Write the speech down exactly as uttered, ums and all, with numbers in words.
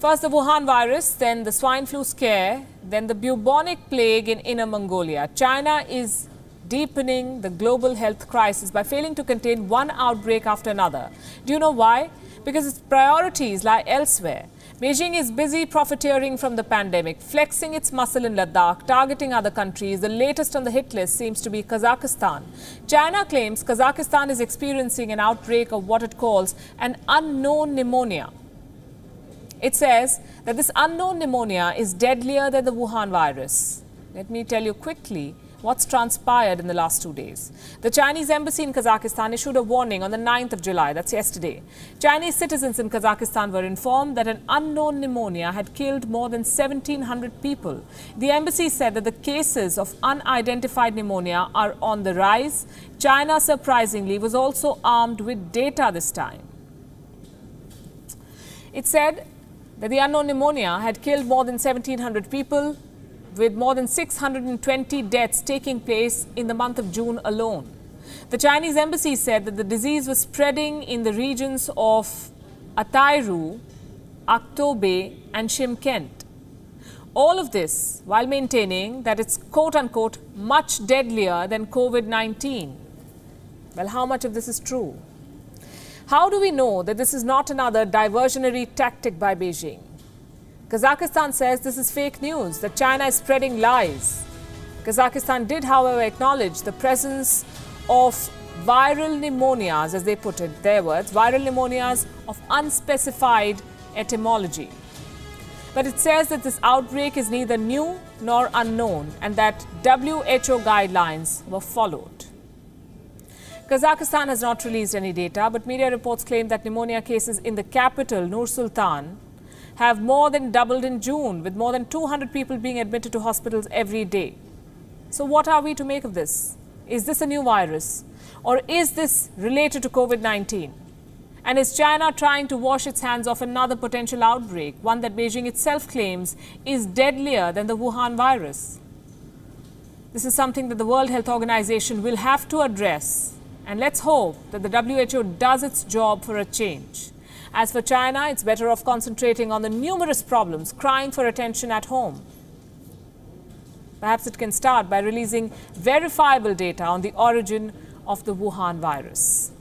First the Wuhan virus, then the swine flu scare, then the bubonic plague in Inner Mongolia. China is deepening the global health crisis by failing to contain one outbreak after another. Do you know why? Because its priorities lie elsewhere. Beijing is busy profiteering from the pandemic, flexing its muscle in Ladakh, targeting other countries. The latest on the hit list seems to be Kazakhstan. China claims Kazakhstan is experiencing an outbreak of what it calls an unknown pneumonia. It says that this unknown pneumonia is deadlier than the Wuhan virus. Let me tell you quickly what's transpired in the last two days. The Chinese embassy in Kazakhstan issued a warning on the ninth of July, that's yesterday. Chinese citizens in Kazakhstan were informed that an unknown pneumonia had killed more than seventeen hundred people. The embassy said that the cases of unidentified pneumonia are on the rise. China, surprisingly, was also armed with data this time. It said that the unknown pneumonia had killed more than seventeen hundred people, with more than six hundred twenty deaths taking place in the month of June alone. The Chinese embassy said that the disease was spreading in the regions of Atairu, Aktobe and Shimkent. All of this while maintaining that it's quote-unquote much deadlier than COVID nineteen. Well, how much of this is true? How do we know that this is not another diversionary tactic by Beijing? Kazakhstan says this is fake news, that China is spreading lies. Kazakhstan did, however, acknowledge the presence of viral pneumonias, as they put it, their words, viral pneumonias of unspecified etymology. But it says that this outbreak is neither new nor unknown and that W H O guidelines were followed. Kazakhstan has not released any data, but media reports claim that pneumonia cases in the capital, Nur-Sultan, have more than doubled in June, with more than two hundred people being admitted to hospitals every day. So what are we to make of this? Is this a new virus? Or is this related to COVID nineteen? And is China trying to wash its hands of another potential outbreak, one that Beijing itself claims is deadlier than the Wuhan virus? This is something that the World Health Organization will have to address. And let's hope that the W H O does its job for a change. As for China, it's better off concentrating on the numerous problems crying for attention at home. Perhaps it can start by releasing verifiable data on the origin of the Wuhan virus.